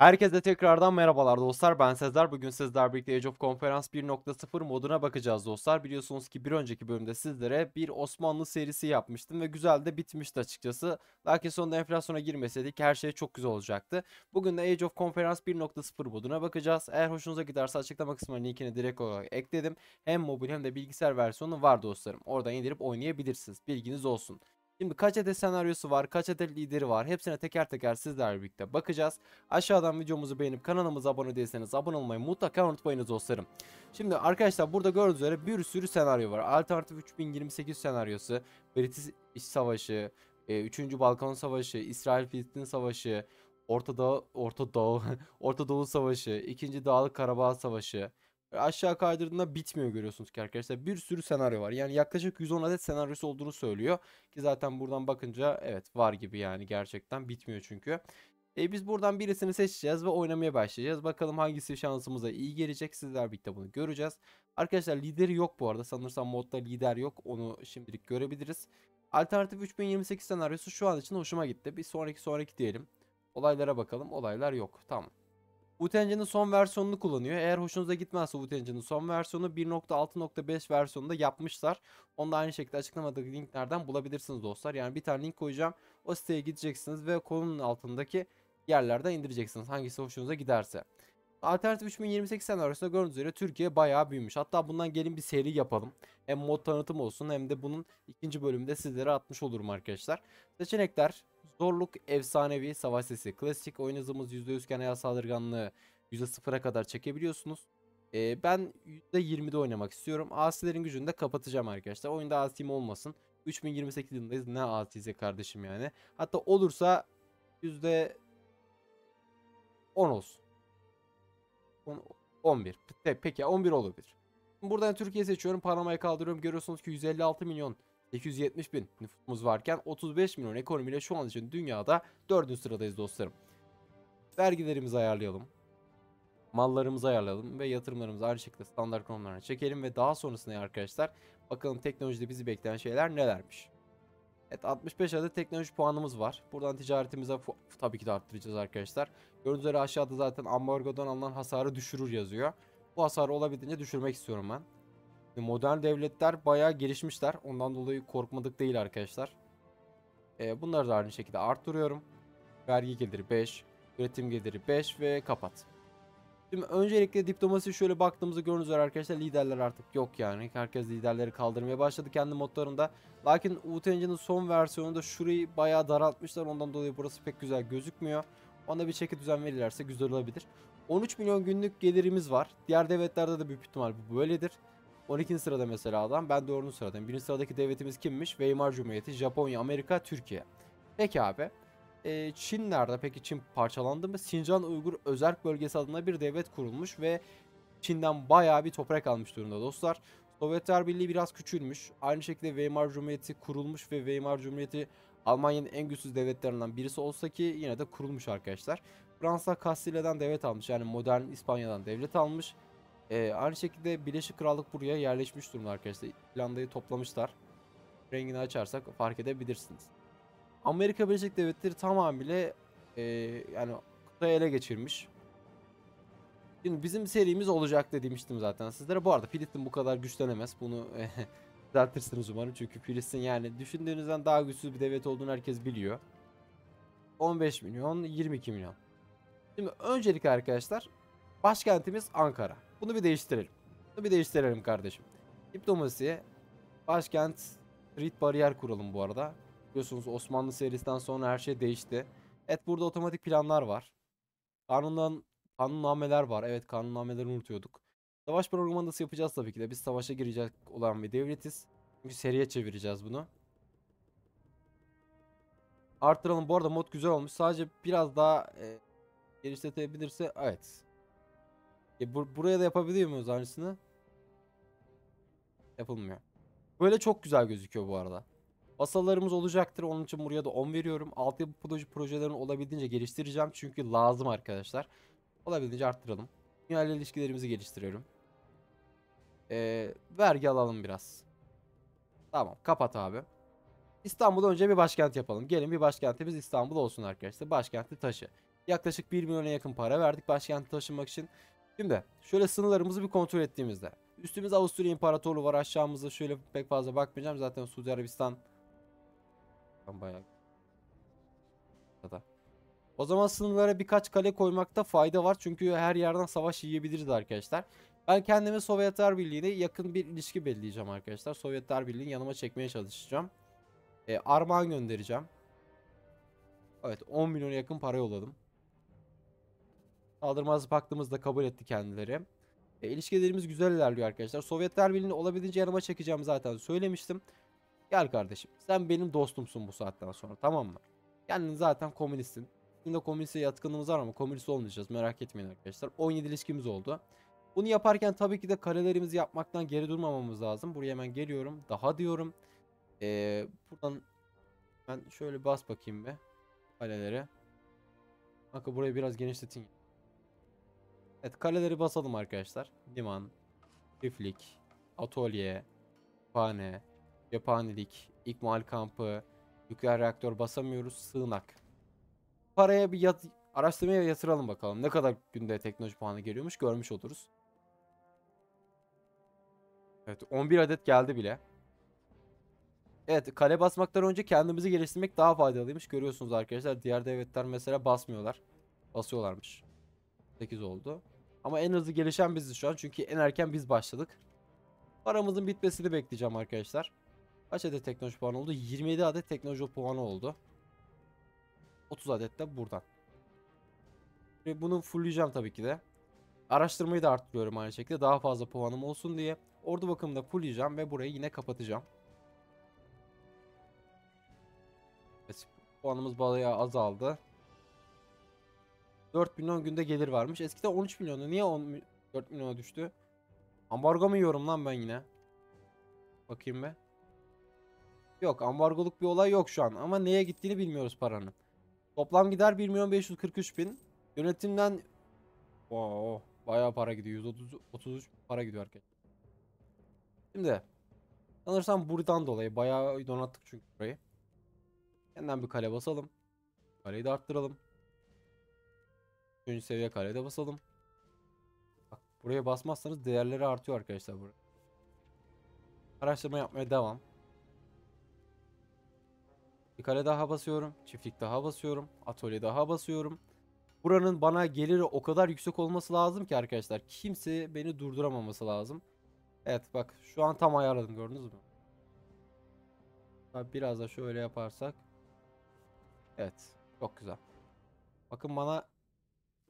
Herkese tekrardan merhabalar dostlar, ben Sezer. Bugün sizler birlikte Age of Conference 1.0 moduna bakacağız dostlar. Biliyorsunuz ki bir önceki bölümde sizlere bir Osmanlı serisi yapmıştım ve güzel de bitmişti açıkçası. Lakin sonunda enflasyona girmeseydik her şey çok güzel olacaktı. Bugün de Age of Conference 1.0 moduna bakacağız. Eğer hoşunuza giderse açıklama kısmına linkini direkt olarak ekledim. Hem mobil hem de bilgisayar versiyonu var dostlarım. Oradan indirip oynayabilirsiniz, bilginiz olsun. Şimdi kaç adet senaryosu var, kaç adet lideri var, hepsine teker teker sizlerle birlikte bakacağız. Aşağıdan videomuzu beğenip kanalımıza abone değilseniz abone olmayı mutlaka unutmayınız dostlarım. Şimdi arkadaşlar burada gördüğünüz üzere bir sürü senaryo var. Alternatif 3028 senaryosu, Britis İş savaşı, 3. Balkan Savaşı, İsrail Filistin Savaşı, Orta Doğu Savaşı, 2. Dağlık Karabağ Savaşı. Aşağı kaydırdığında bitmiyor, görüyorsunuz ki arkadaşlar bir sürü senaryo var. Yani yaklaşık 110 adet senaryosu olduğunu söylüyor ki zaten buradan bakınca evet var gibi, yani gerçekten bitmiyor çünkü. Biz buradan birisini seçeceğiz ve oynamaya başlayacağız. Bakalım hangisi şansımıza iyi gelecek, sizler birlikte bunu göreceğiz. Arkadaşlar lideri yok bu arada, sanırsam modda lider yok, onu şimdilik görebiliriz. Alternatif 3028 senaryosu şu an için hoşuma gitti. Bir sonraki diyelim. Olaylara bakalım, olaylar yok, tamam. Utence'nin son versiyonunu kullanıyor. Eğer hoşunuza gitmezse Utence'nin son versiyonu 1.6.5 versiyonunda yapmışlar. Onu da aynı şekilde açıklamadaki linklerden bulabilirsiniz dostlar. Yani bir tane link koyacağım. O siteye gideceksiniz ve konunun altındaki yerlerden indireceksiniz. Hangisi hoşunuza giderse. Alternatif 3028 senaryosunda gördüğünüz üzere Türkiye bayağı büyümüş. Hatta bundan gelin bir seri yapalım. Hem mod tanıtım olsun hem de bunun ikinci bölümünde sizlere atmış olurum arkadaşlar. Seçenekler: zorluk efsanevi, savaş sesi klasik, oyun hızımız %100 iken hayal saldırganlığı %0'a kadar çekebiliyorsunuz. Ben %20'de oynamak istiyorum. Asilerin gücünü de kapatacağım arkadaşlar. Oyunda asim olmasın. 3028 yılındayız, ne asize kardeşim yani. Hatta olursa %10 olsun. 11. Peki 11 olabilir. Buradan Türkiye seçiyorum. Panamayı kaldırıyorum. Görüyorsunuz ki 156.870.000 nüfusumuz varken 35 milyon ekonomiyle şu an için dünyada 4. sıradayız dostlarım. Vergilerimizi ayarlayalım. Mallarımızı ayarlayalım ve yatırımlarımızı aynı şekilde standart konularına çekelim ve daha sonrasında arkadaşlar bakalım teknolojide bizi bekleyen şeyler nelermiş. Evet, 65 adet teknoloji puanımız var. Buradan ticaretimize tabii ki de arttıracağız arkadaşlar. Gördüğünüz üzere aşağıda zaten ambargodan alınan hasarı düşürür yazıyor. Bu hasarı olabildiğince düşürmek istiyorum ben. Modern devletler bayağı gelişmişler. Ondan dolayı korkmadık değil arkadaşlar. Bunları da aynı şekilde arttırıyorum. Vergi geliri 5, üretim geliri 5 ve kapat. Şimdi öncelikle diplomasi şöyle baktığımızda gördüğünüz üzere arkadaşlar liderler artık yok yani. Herkes liderleri kaldırmaya başladı kendi modlarında. Lakin UTNC'nin son versiyonunda şurayı bayağı daraltmışlar. Ondan dolayı burası pek güzel gözükmüyor. Ona bir çeki düzen verirlerse güzel olabilir. 13 milyon günlük gelirimiz var. Diğer devletlerde de büyük ihtimal bu böyledir. 12. sırada mesela adam, ben 4. sıradayım. 1. sıradaki devletimiz kimmiş? Weimar Cumhuriyeti, Japonya, Amerika, Türkiye. Peki abi. Çin nerede? Peki Çin parçalandı mı? Sincan-Uygur Özerk Bölgesi adına bir devlet kurulmuş ve Çin'den bayağı bir toprak almış durumda dostlar. Sovyetler Birliği biraz küçülmüş. Aynı şekilde Weimar Cumhuriyeti kurulmuş ve Weimar Cumhuriyeti Almanya'nın en güçsüz devletlerinden birisi olsa ki yine de kurulmuş arkadaşlar. Fransa Kastilya'dan devlet almış, yani modern İspanya'dan devlet almış. Aynı şekilde Birleşik Krallık buraya yerleşmiş durumda arkadaşlar. İrlanda'yı toplamışlar. Rengini açarsak fark edebilirsiniz. Amerika Birleşik Devletleri tamamıyla yani kıtayı ele geçirmiş. Şimdi bizim serimiz olacak demiştim zaten sizlere. Bu arada Filistin bu kadar güçlenemez. Bunu düzeltirsiniz umarım. Çünkü Filistin yani düşündüğünüzden daha güçsüz bir devlet olduğunu herkes biliyor. 15 milyon, 22 milyon. Şimdi öncelikle arkadaşlar başkentimiz Ankara. Bunu bir değiştirelim. Bunu bir değiştirelim kardeşim. Diplomasiye başkent street bariyer kuralım bu arada. Biliyorsunuz Osmanlı serisinden sonra her şey değişti. Evet, burada otomatik planlar var. Kanunnameler var. Evet, kanunnameleri unutuyorduk. Savaş propagandası yapacağız tabii ki de. Biz savaşa girecek olan bir devletiz. Çünkü seriye çevireceğiz bunu. Artıralım. Bu arada mod güzel olmuş. Sadece biraz daha genişletebilirse evet. Buraya da yapabiliyor muyuz aynısını? Yapılmıyor. Böyle çok güzel gözüküyor bu arada. Basalarımız olacaktır. Onun için buraya da 10 veriyorum. Altyapı projelerini olabildiğince geliştireceğim. Çünkü lazım arkadaşlar. Olabildiğince arttıralım. Dünya ile ilişkilerimizi geliştiriyorum. Vergi alalım biraz. Tamam, kapat abi. İstanbul'da önce bir başkent yapalım. Gelin bir başkentimiz İstanbul olsun arkadaşlar. Başkenti taşı. Yaklaşık 1 milyona yakın para verdik başkente taşınmak için. Şimdi şöyle sınırlarımızı bir kontrol ettiğimizde. Üstümüzde Avusturya İmparatorluğu var. Aşağımızda şöyle pek fazla bakmayacağım. Zaten Suudi Arabistan. Bayağı. O zaman sınırlara birkaç kale koymakta fayda var. Çünkü her yerden savaş yiyebiliriz arkadaşlar. Ben kendimi Sovyetler Birliği'ne yakın bir ilişki belirleyeceğim arkadaşlar. Sovyetler Birliği'ni yanıma çekmeye çalışacağım. Armağan göndereceğim. Evet, 10 milyona yakın para yolladım. Saldırmaz paktımızı da kabul etti kendileri. İlişkilerimiz güzel ilerliyor arkadaşlar. Sovyetler Birliği'ni olabildiğince yanıma çekeceğim, zaten söylemiştim. Gel kardeşim, sen benim dostumsun bu saatten sonra, tamam mı? Kendin zaten komünistsin. Şimdi komüniste yatkınlığımız var ama komünist olmayacağız, merak etmeyin arkadaşlar. 17 ilişkimiz oldu. Bunu yaparken tabii ki de kalelerimizi yapmaktan geri durmamamız lazım. Buraya hemen geliyorum. Daha diyorum. Buradan ben şöyle bas bakayım be kalelere. Bakın burayı biraz genişletin. Evet, kaleleri basalım arkadaşlar. Liman, çiftlik, atölye, kütüphane, cephanelik, ikmal kampı, nükleer reaktör basamıyoruz, sığınak. Paraya bir araştırmaya yatıralım bakalım. Ne kadar günde teknoloji puanı geliyormuş görmüş oluruz. Evet, 11 adet geldi bile. Evet, kale basmaktan önce kendimizi geliştirmek daha faydalıymış. Görüyorsunuz arkadaşlar, diğer devletler mesela basmıyorlar. Basıyorlarmış. 8 oldu. Ama en hızlı gelişen biziz şu an. Çünkü en erken biz başladık. Paramızın bitmesini bekleyeceğim arkadaşlar. Kaç adet teknoloji puanı oldu? 27 adet teknoloji puanı oldu. 30 adet de buradan. Ve bunu fullleyeceğim tabii ki de. Araştırmayı da arttırıyorum aynı şekilde. Daha fazla puanım olsun diye. Ordu bakımında fullleyeceğim ve burayı yine kapatacağım. Evet, puanımız bayağı azaldı. 4 milyon günde gelir varmış. Eskiden 13 milyonu. Niye 4 milyona düştü? Ambargo mu yiyorum lan ben yine? Bakayım be. Yok, ambargoluk bir olay yok şu an. Ama neye gittiğini bilmiyoruz paranın. Toplam gider 1.543.000. Yönetimden wow, bayağı para gidiyor. 133 para gidiyor arkadaşlar. Şimdi sanırsam buradan dolayı bayağı donattık çünkü burayı. Yeniden bir kale basalım. Kaleyi de arttıralım. 3. seviye kaleye de basalım. Bak, buraya basmazsanız değerleri artıyor arkadaşlar burada. Araştırma yapmaya devam. Bir kale daha basıyorum. Çiftlik daha basıyorum. Atölye daha basıyorum. Buranın bana geliri o kadar yüksek olması lazım ki arkadaşlar. Kimse beni durduramaması lazım. Evet bak, şu an tam ayarladım, gördünüz mü? Biraz da şöyle yaparsak. Evet, çok güzel. Bakın bana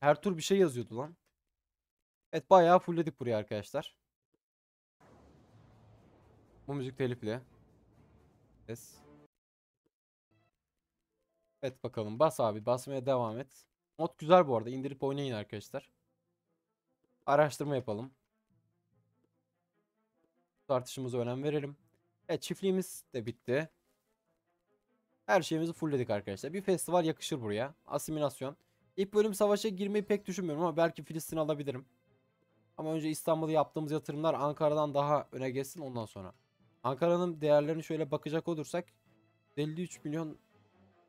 her tur bir şey yazıyordu lan. Evet, bayağı fullledik buraya arkadaşlar. Bu müzik telifli. Ses. Evet bakalım, bas abi, basmaya devam et. Mod güzel bu arada, indirip oynayın arkadaşlar. Araştırma yapalım. Tartışımıza önem verelim. Evet, çiftliğimiz de bitti. Her şeyimizi fullledik arkadaşlar. Bir festival yakışır buraya. Asimilasyon. İlk bölüm savaşa girmeyi pek düşünmüyorum ama belki Filistin'i alabilirim. Ama önce İstanbul'da yaptığımız yatırımlar Ankara'dan daha öne geçsin, ondan sonra. Ankara'nın değerlerini şöyle bakacak olursak 53 milyon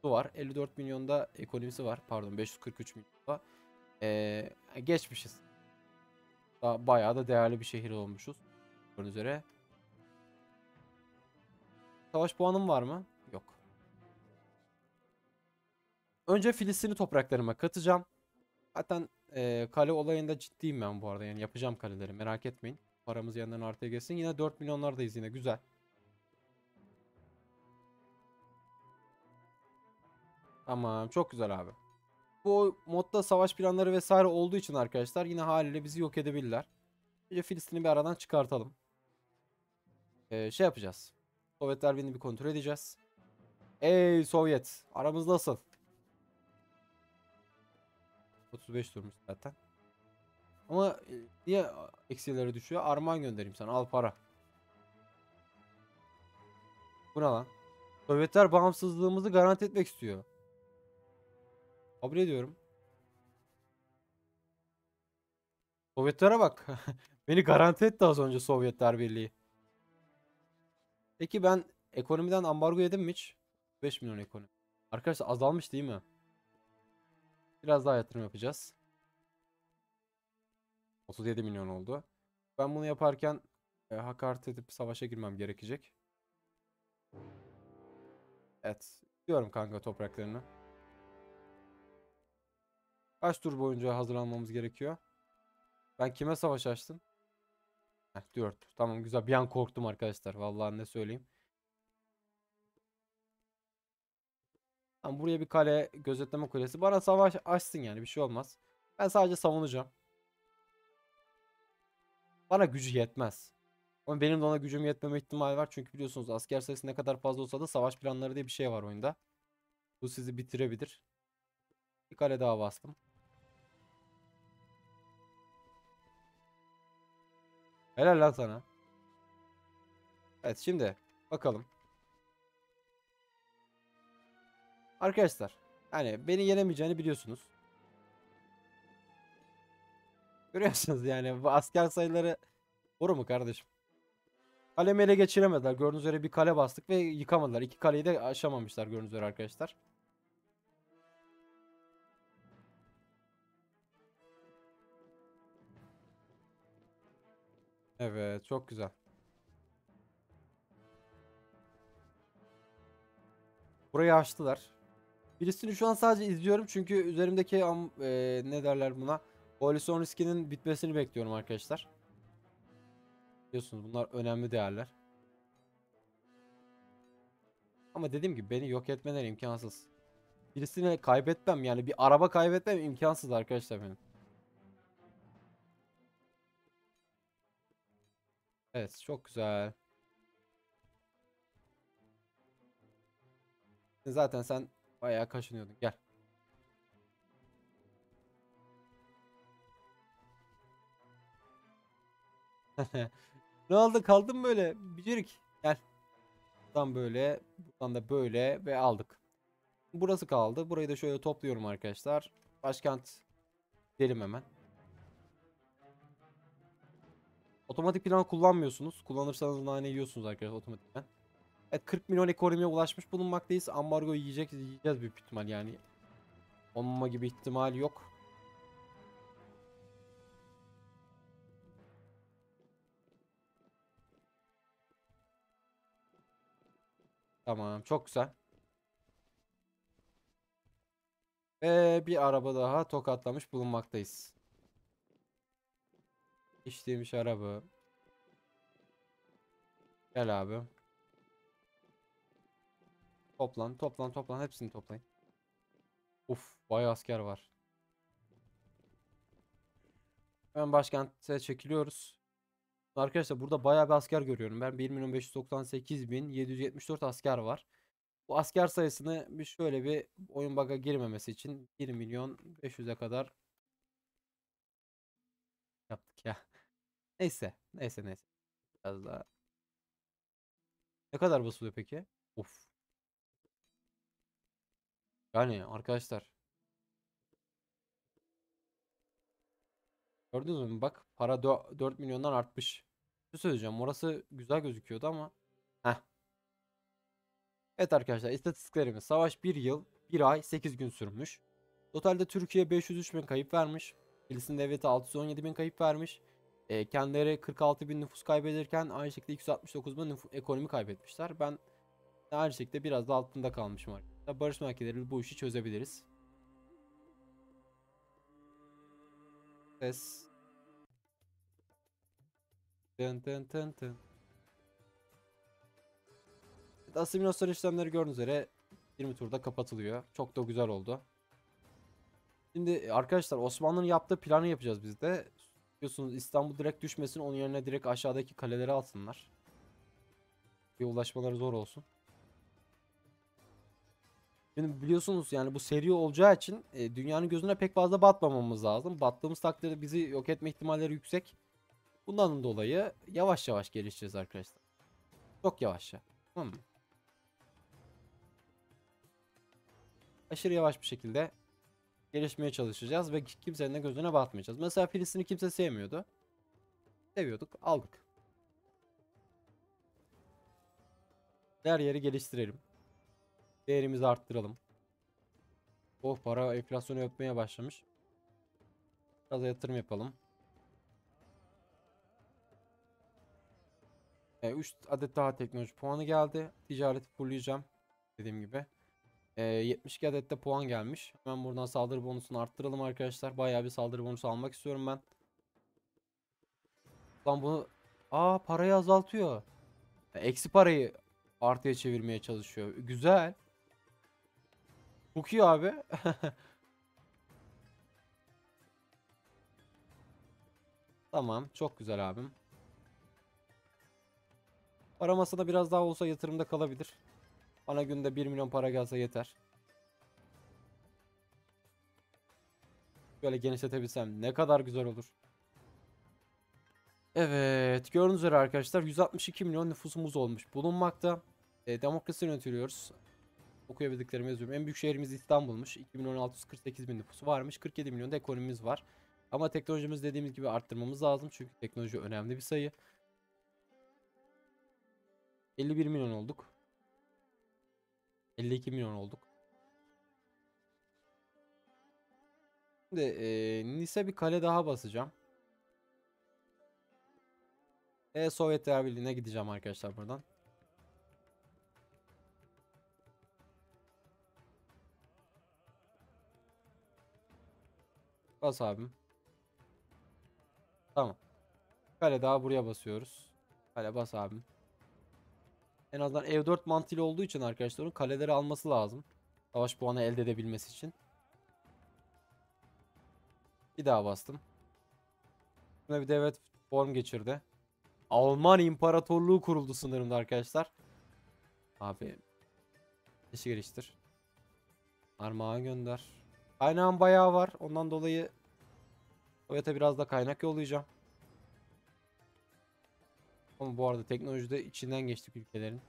var. 54 milyonda ekonomisi var. Pardon, 543 milyonda. Geçmişiz. Daha bayağı da değerli bir şehir olmuşuz. Bunun üzere. Savaş puanım var mı? Yok. Önce Filistin'i topraklarıma katacağım. Zaten kale olayında ciddiyim ben bu arada. Yani yapacağım kaleleri, merak etmeyin. Paramız yandan artıya gelsin. Yine 4 milyonlardayız, yine güzel. Tamam, çok güzel abi. Bu modda savaş planları vesaire olduğu için arkadaşlar yine haliyle bizi yok edebilirler. Önce Filistin'i bir aradan çıkartalım. Şey yapacağız. Sovyetler Birliği'ni bir kontrol edeceğiz. Ey Sovyet, aramız nasıl? 35 durmuş zaten. Ama niye eksileri düşüyor? Armağan göndereyim sana, al para. Bu ne lan? Sovyetler bağımsızlığımızı garanti etmek istiyor. Kabul ediyorum. Sovyetlere bak. Beni garanti etti az önce Sovyetler Birliği. Peki ben ekonomiden ambargo yedim mi hiç? 5 milyon ekonomi. Arkadaşlar azalmış değil mi? Biraz daha yatırım yapacağız. 37 milyon oldu. Ben bunu yaparken hakaret edip savaşa girmem gerekecek. Evet. Diyorum kanka topraklarını. Kaç tur boyunca hazırlanmamız gerekiyor? Ben kime savaş açtım? Heh, 4. Tamam güzel. Bir an korktum arkadaşlar. Vallahi ne söyleyeyim. Tamam, buraya bir kale, gözetleme kulesi. Bana savaş açsın yani. Bir şey olmaz. Ben sadece savunacağım. Bana gücü yetmez. Ama benim de ona gücüm yetmeme ihtimali var. Çünkü biliyorsunuz asker sayısı ne kadar fazla olsa da savaş planları diye bir şey var oyunda. Bu sizi bitirebilir. Bir kale daha bastım. Helal lan sana. Evet şimdi bakalım. Arkadaşlar hani beni yenemeyeceğini biliyorsunuz. Görüyorsunuz yani bu asker sayıları boru mu kardeşim? Kalemi ele geçiremediler. Gördüğünüz üzere bir kale bastık ve yıkamadılar. 2 kaleyi de aşamamışlar gördüğünüz üzere arkadaşlar. Evet çok güzel. Burayı açtılar. Filistin'i şu an sadece izliyorum çünkü üzerimdeki ne derler buna, koalisyon riskinin bitmesini bekliyorum arkadaşlar. Biliyorsunuz bunlar önemli değerler. Ama dediğim gibi beni yok etmeleri imkansız. Filistin'i kaybetmem yani bir araba kaybetmem imkansız arkadaşlar benim. Evet çok güzel. Zaten sen bayağı kaşınıyordun. Gel. Ne oldu? Kaldın böyle? Bicirik. Gel. Buradan böyle. Buradan da böyle. Ve aldık. Burası kaldı. Burayı da şöyle topluyorum arkadaşlar. Başkent gidelim hemen. Otomatik plan kullanmıyorsunuz. Kullanırsanız nane yiyorsunuz arkadaşlar otomatikten. Evet 40 milyon ekonomiye ulaşmış bulunmaktayız. Ambargo yiyeceğiz büyük ihtimal yani. Olmama gibi ihtimal yok. Tamam çok güzel. Ve bir araba daha tokatlamış bulunmaktayız. İçtiğim şarabı. Gel abi. Toplan toplan toplan, hepsini toplayın. Uf bayağı asker var. Hemen başkente çekiliyoruz. Arkadaşlar burada bayağı bir asker görüyorum. Ben 1.598.774 asker var. Bu asker sayısını bir şöyle bir oyun bug'a girmemesi için 1.500.000'e kadar yaptık ya. Neyse. Biraz daha. Ne kadar basılıyor peki? Of. Yani arkadaşlar. Gördünüz mü? Bak para 4 milyondan artmış. Ne söyleyeceğim? Orası güzel gözüküyordu ama. Heh. Evet arkadaşlar istatistiklerimiz. Savaş 1 yıl 1 ay 8 gün sürmüş. Totalde Türkiye 503.000 kayıp vermiş. Filistin devleti 617.000 kayıp vermiş. Kendileri 46.000 nüfus kaybederken aynı şekilde 269.000 ekonomi kaybetmişler. Ben aynı şekilde biraz da altında kalmışım arkadaşlar. Barış merkezleriyle bu işi çözebiliriz. Ses. Asimilasyon işlemleri gördüğünüz üzere 20 turda kapatılıyor. Çok da güzel oldu. Şimdi arkadaşlar Osmanlı'nın yaptığı planı yapacağız biz de. Biliyorsunuz İstanbul direkt düşmesin, onun yerine direkt aşağıdaki kaleleri alsınlar. Bir ulaşmaları zor olsun. Şimdi biliyorsunuz yani bu seri olacağı için dünyanın gözüne pek fazla batmamamız lazım. Battığımız takdirde bizi yok etme ihtimalleri yüksek. Bundan dolayı yavaş yavaş gelişeceğiz arkadaşlar. Çok yavaşça. Tamam mı? Aşırı yavaş bir şekilde gelişmeye çalışacağız ve kimsenin de gözüne batmayacağız. Mesela Filistin'i kimse sevmiyordu. Seviyorduk, aldık. Her yeri geliştirelim. Değerimizi arttıralım. Oh, para enflasyonu öpmeye başlamış. Biraz yatırım yapalım. 3 adet daha teknoloji puanı geldi. Ticareti fulleyeceğim. Dediğim gibi. 72 adet de puan gelmiş. Hemen buradan saldırı bonusunu arttıralım arkadaşlar. Bayağı bir saldırı bonusu almak istiyorum ben. Lan bunu... Aa, parayı azaltıyor. Eksi parayı artıya çevirmeye çalışıyor. Güzel. Çok iyi abi. Tamam. Çok güzel abim. Para masada biraz daha olsa yatırımda kalabilir. Bana günde 1 milyon para gelse yeter. Böyle genişletebilsem ne kadar güzel olur. Evet, gördüğünüz üzere arkadaşlar 162 milyon nüfusumuz olmuş bulunmakta. Demokrasi yönetiliyoruz. Okuyabildiklerimi yazıyorum. En büyük şehrimiz İstanbul'muş. 2.648.000 nüfusu varmış. 47 milyon da ekonomimiz var. Ama teknolojimiz dediğimiz gibi arttırmamız lazım. Çünkü teknoloji önemli bir sayı. 51 milyon olduk. 52 milyon olduk. Şimdi Nice'e bir kale daha basacağım. Sovyetler Birliği'ne gideceğim arkadaşlar buradan. Bas abim. Tamam. Kale daha buraya basıyoruz. Kale bas abim. En azından ev 4 mantığıyla olduğu için arkadaşlar onun kaleleri alması lazım. Savaş puanı elde edebilmesi için. Bir daha bastım. Buna bir devlet form geçirdi. Alman İmparatorluğu kuruldu sınırımda arkadaşlar. Abi. İşi geliştir. Armağan gönder. Kaynağım bayağı var. Ondan dolayı Sovyet'e biraz da kaynak yollayacağım. Ama bu arada teknolojide içinden geçtik ülkelerin.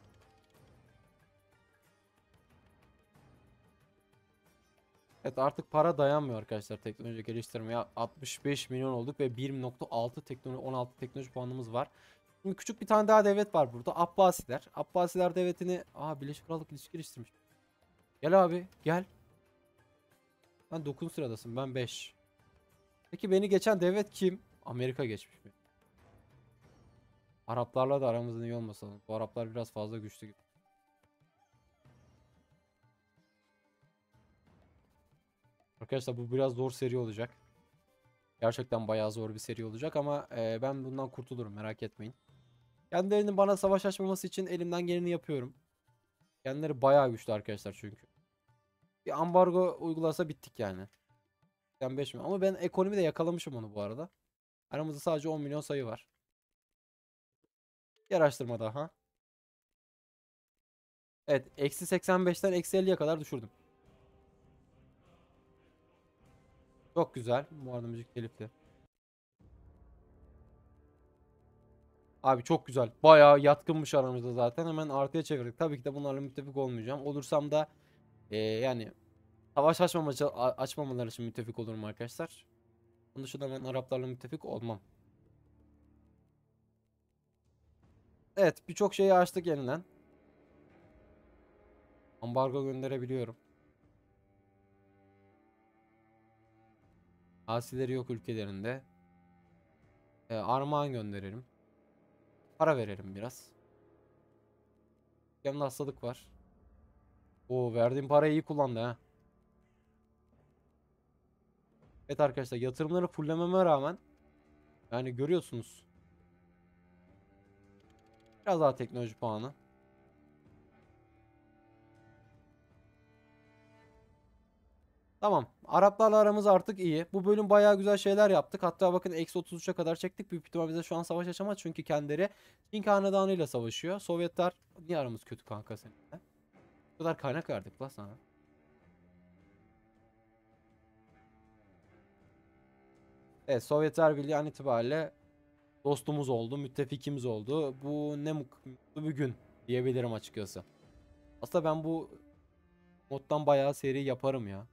Evet, artık para dayanmıyor arkadaşlar teknoloji geliştirmeye. 65 milyon olduk ve 1.6 teknoloji 16 teknoloji puanımız var. Şimdi küçük bir tane daha devlet var burada. Abbasiler. Abbasiler devletini Birleşik Krallık ilişki geliştirmiş. Gel abi, gel. Ben 9 sıradasın, ben 5. Peki beni geçen devlet kim? Amerika geçmiş mi? Araplarla da aramızda iyi olmasın. Bu Araplar biraz fazla güçlü gibi. Arkadaşlar bu biraz zor seri olacak. Gerçekten bayağı zor bir seri olacak ama ben bundan kurtulurum, merak etmeyin. Kendilerinin bana savaş açmaması için elimden geleni yapıyorum. Kendileri bayağı güçlü arkadaşlar çünkü. Bir ambargo uygulasa bittik yani. 85 milyon. Ama ben ekonomi de yakalamışım onu bu arada. Aramızda sadece 10 milyon sayı var. Araştırma daha. Evet. Eksi 85'ten eksi 50'ye kadar düşürdüm. Çok güzel. Bu arada müzik telifli. Abi çok güzel. Bayağı yatkınmış aramızda zaten. Hemen artıya çevirdik. Tabii ki de bunlarla müttefik olmayacağım. Olursam da yani savaş açmamaları için müttefik olurum arkadaşlar. Onun dışında ben Araplarla müttefik olmam. Evet, birçok şeyi açtık yeniden. Ambargo gönderebiliyorum. Asileri yok ülkelerinde. Armağan gönderelim. Para verelim biraz. Yanında hastalık var. Oo, verdiğim parayı iyi kullandı ha. Evet arkadaşlar, yatırımları fullememe rağmen yani görüyorsunuz. Biraz daha teknoloji puanı. Tamam. Araplarla aramız artık iyi. Bu bölüm bayağı güzel şeyler yaptık. Hatta bakın eksi 33'e kadar çektik. Büyük ihtimal bize şu an savaş açamaz. Çünkü kendileri Çin Hanedanı ile savaşıyor. Sovyetler... Niye aramız kötü kanka seninle? Bu kadar kaynak verdik la sana. Evet, Sovyetler Birliği an itibariyle dostumuz oldu, müttefikimiz oldu. Bu ne mutlu bir gün diyebilirim açıkçası. Aslında ben bu moddan bayağı seri yaparım ya.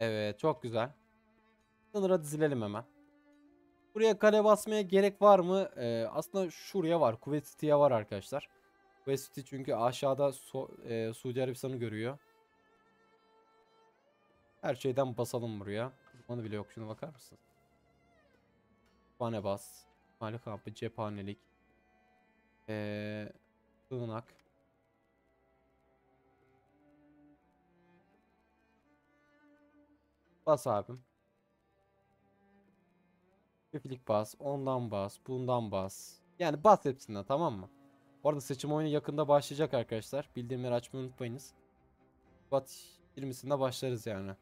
Evet, çok güzel. Sınıra dizilelim hemen. Buraya kale basmaya gerek var mı? Aslında şuraya var. Kuveyt City'ye var arkadaşlar. Kuveyt City çünkü aşağıda Suudi Arabistan'ı görüyor. Her şeyden basalım buraya. Onu bile yok. Şuna bakar mısın? Kütüphane bas. Mali kampı, cephanelik. Sığınak. Bas abim. Köpülük bas. Ondan bas. Bundan bas. Yani bas hepsinden, tamam mı? Bu arada seçim oyunu yakında başlayacak arkadaşlar. Bildirimleri açmayı unutmayınız. Şubat 20'sinde başlarız yani.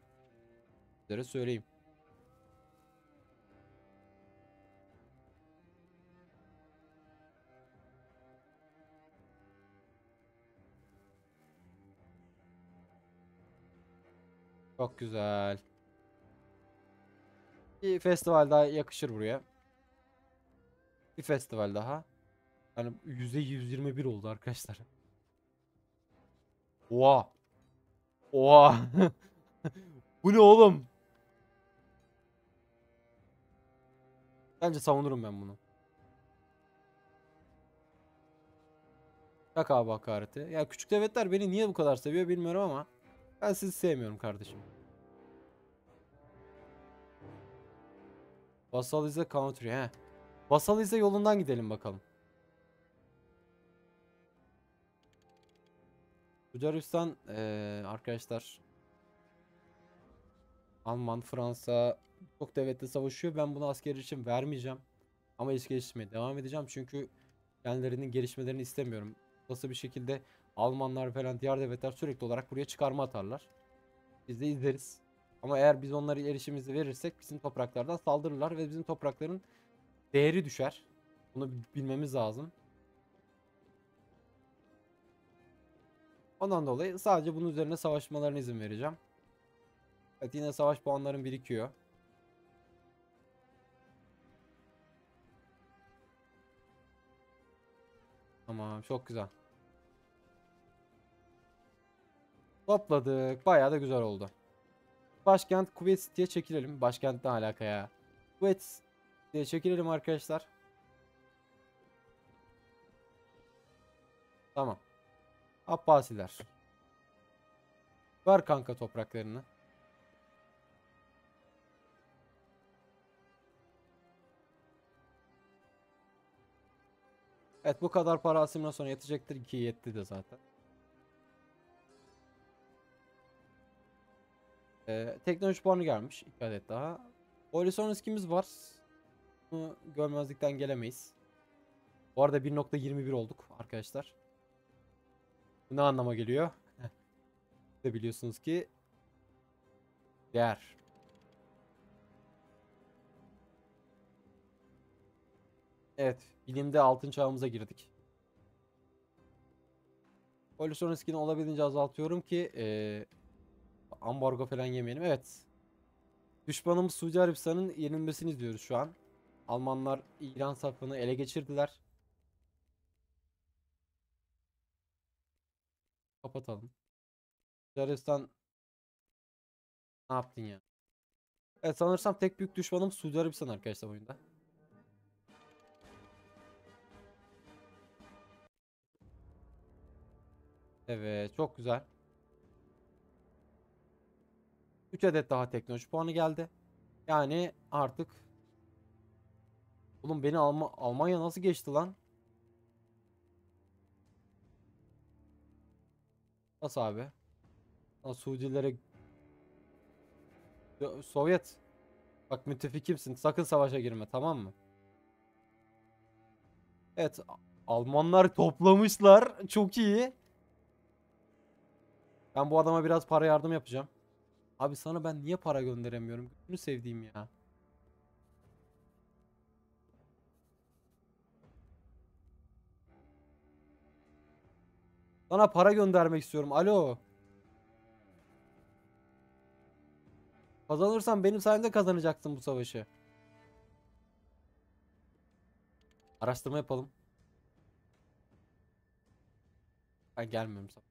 Sizlere söyleyeyim. Çok güzel. Bir festival daha yakışır buraya. Bir festival daha. Yani %121 oldu arkadaşlar. Oha. Oha. Bu ne oğlum? Bence savunurum ben bunu. Şaka abi, hakareti. Ya küçük devletler beni niye bu kadar seviyor bilmiyorum ama ben sizi sevmiyorum kardeşim. Basalize country, he. Basalize yolundan gidelim bakalım. Suudi Arabistan arkadaşlar, Alman, Fransa çok devletle savaşıyor. Ben bunu asker için vermeyeceğim. Ama ilişki geliştirmeye devam edeceğim. Çünkü kendilerinin gelişmelerini istemiyorum. Nasıl bir şekilde Almanlar falan diğer devletler sürekli olarak buraya çıkarma atarlar. Biz de izleriz. Ama eğer biz onlara erişimimizi verirsek bizim topraklardan saldırırlar ve bizim toprakların değeri düşer. Bunu bilmemiz lazım. Ondan dolayı sadece bunun üzerine savaşmalarına izin vereceğim. Evet, yine savaş puanlarım birikiyor. Tamam, çok güzel. Topladık. Bayağı da güzel oldu. Başkent Kuveyt City'ye çekilelim. Başkent ne alaka ya? Kuveyt City'ye çekilelim arkadaşlar. Tamam. Abbasiler. Ver kanka topraklarını. Evet, bu kadar para asimden sonra yetecektir. 2 yetti de zaten. Teknoloji puanı gelmiş. 2 adet daha. Oylison riskimiz var. Bunu görmezlikten gelemeyiz. Bu arada 1.21 olduk arkadaşlar. Bu ne anlama geliyor? De biliyorsunuz ki değer. Evet, bilimde altın çağımıza girdik. Oylison riskini olabildiğince azaltıyorum ki ambargo falan yemeyelim. Evet. Düşmanımız Suudi Arabistan'ın yenilmesini izliyoruz şu an. Almanlar İran safını ele geçirdiler. Kapatalım. Suudi Arabistan, ne yaptın ya? Evet, sanırsam tek büyük düşmanım Suudi Arabistan arkadaşlar oyunda. Evet, çok güzel. 3 adet daha teknoloji puanı geldi. Yani artık. Oğlum beni Almanya nasıl geçti lan? Nasıl abi? Suudilere, Sovyet, bak müttefikimsin, sakın savaşa girme, tamam mı? Evet, Almanlar toplamışlar, çok iyi. Ben bu adama biraz para yardım yapacağım. Abi sana ben niye para gönderemiyorum? Bunu sevdiğim ya. Sana para göndermek istiyorum. Alo. Kazanırsan benim sayemde kazanacaksın bu savaşı. Araştırma yapalım. Ben gelmiyorum sana.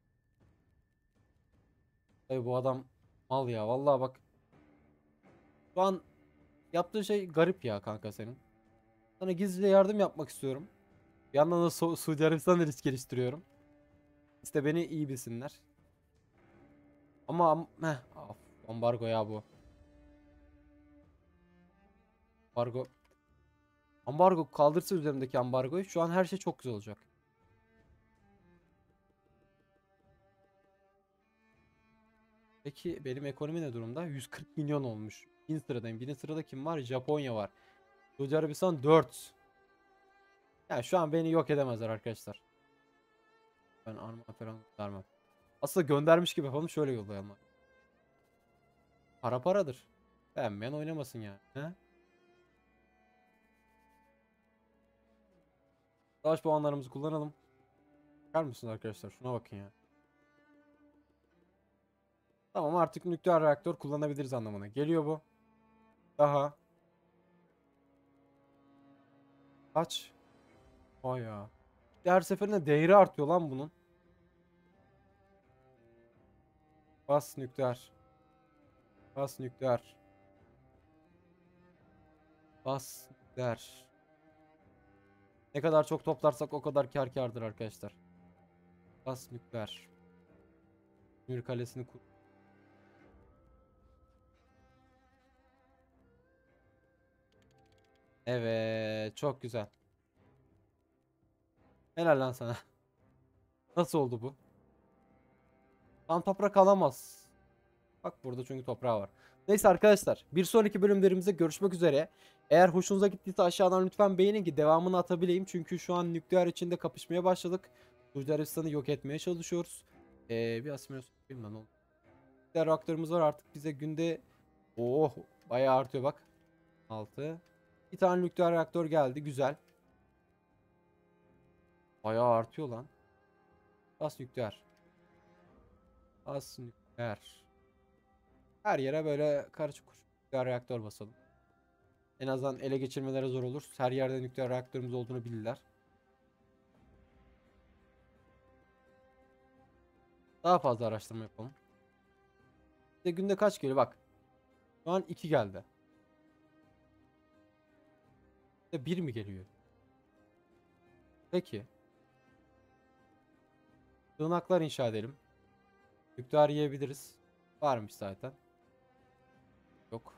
Tabii bu adam mal ya, vallahi bak. Şu an yaptığı şey garip ya kanka senin. Sana gizlice yardım yapmak istiyorum. Bir yandan da Suudi Arabistan'da risk geliştiriyorum. İşte beni iyi bilsinler. Ama ambargo ya bu. Ambargo. Ambargo kaldırsa üzerimdeki ambargoyu, şu an her şey çok güzel olacak. Peki benim ekonomi ne durumda? 140 milyon olmuş. 1000 sıradayım. 1000 sırada kim var? Japonya var. Suudi Arabistan 4. Yani şu an beni yok edemezler arkadaşlar. Ben arma falan göndermem. Aslında göndermiş gibi yapalım, şöyle yollayalım. Para paradır. Beğenmeyen oynamasın yani. He? Savaş puanlarımızı kullanalım. Bakar mısınız arkadaşlar? Şuna bakın ya. Tamam, artık nükleer reaktör kullanabiliriz anlamına geliyor bu. Daha. Kaç? Vay ya. Her seferinde değeri artıyor lan bunun. Bas nükleer. Bas nükleer. Bas nükleer. Ne kadar çok toplarsak o kadar kardır arkadaşlar. Bas nükleer. Mür kalesini kur. Evet, çok güzel. Helal lan sana. Nasıl oldu bu? Tam toprak alamaz. Bak burada çünkü toprağı var. Neyse arkadaşlar, bir sonraki bölümlerimizde görüşmek üzere. Eğer hoşunuza gittiyse aşağıdan lütfen beğenin ki devamını atabileyim. Çünkü şu an nükleer içinde kapışmaya başladık. Suudi Arabistan'ı yok etmeye çalışıyoruz. Bir asimilasyon bilmem ne oldu. Nükleer reaktörümüz var artık, bize günde... Oh bayağı artıyor bak. 6. Bir tane nükleer reaktör geldi, güzel. Bayağı artıyor lan. Bas nükleer. Bas nükleer. Her yere böyle karışık kuş nükleer reaktör basalım. En azından ele geçirmelere zor olur. Her yerde nükleer reaktörümüz olduğunu bilirler. Daha fazla araştırma yapalım. İşte günde kaç geliyor bak. Şu an 2 geldi. 1 mi geliyor? Peki. Sığınaklar inşa edelim. Nükleer yiyebiliriz. Varmış zaten. Yok.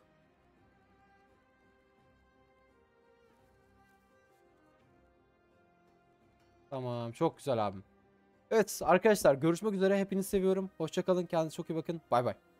Tamam, çok güzel abim. Evet arkadaşlar, görüşmek üzere, hepinizi seviyorum. Hoşça kalın, kendinize çok iyi bakın. Bay bay.